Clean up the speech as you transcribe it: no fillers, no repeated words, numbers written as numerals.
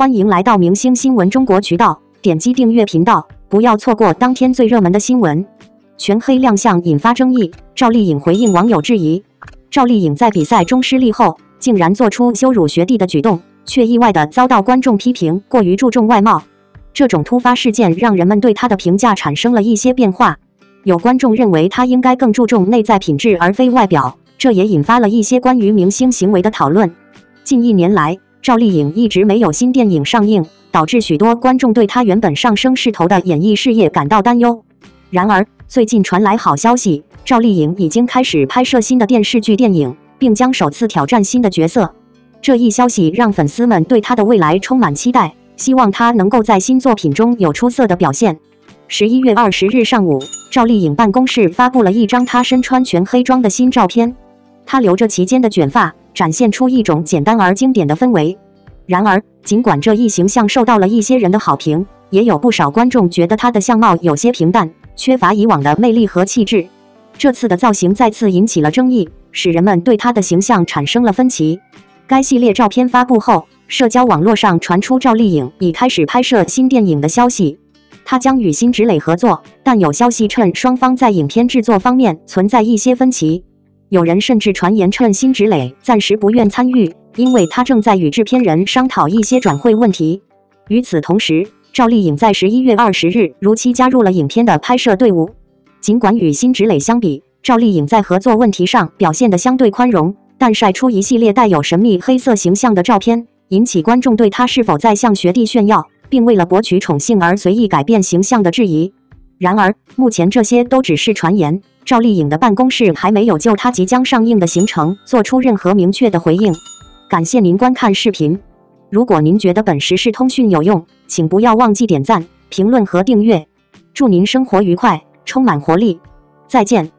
欢迎来到明星新闻中国渠道，点击订阅频道，不要错过当天最热门的新闻。全黑亮相引发争议，赵丽颖回应网友质疑。赵丽颖在比赛中失利后，竟然做出羞辱学弟的举动，却意外地遭到观众批评过于注重外貌。这种突发事件让人们对她的评价产生了一些变化。有观众认为她应该更注重内在品质而非外表，这也引发了一些关于明星行为的讨论。近一年来，赵丽颖一直没有新电影上映，导致许多观众对她原本上升势头的演艺事业感到担忧。然而，最近传来好消息，赵丽颖已经开始拍摄新的电视剧、电影，并将首次挑战新的角色。这一消息让粉丝们对她的未来充满期待，希望她能够在新作品中有出色的表现。11月20日上午，赵丽颖办公室发布了一张她身穿全黑装的新照片，她留着齐肩的卷发，展现出一种简单而经典的氛围。然而，尽管这一形象受到了一些人的好评，也有不少观众觉得她的相貌有些平淡，缺乏以往的魅力和气质。这次的造型再次引起了争议，使人们对她的形象产生了分歧。该系列照片发布后，社交网络上传出赵丽颖已开始拍摄新电影的消息，她将与辛芷蕾合作，但有消息称双方在影片制作方面存在一些分歧。有人甚至传言称辛芷蕾暂时不愿参与，因为她正在与制片人商讨一些转会问题。与此同时，赵丽颖在11月20日如期加入了影片的拍摄队伍。尽管与辛芷蕾相比，赵丽颖在合作问题上表现得相对宽容，但晒出一系列带有神秘黑色形象的照片，引起观众对她是否在向学弟炫耀，并为了博取宠幸而随意改变形象的质疑。然而，目前这些都只是传言。赵丽颖的办公室还没有就她即将上映的行程做出任何明确的回应。感谢您观看视频，如果您觉得本时事通讯有用，请不要忘记点赞、评论和订阅。祝您生活愉快，充满活力，再见。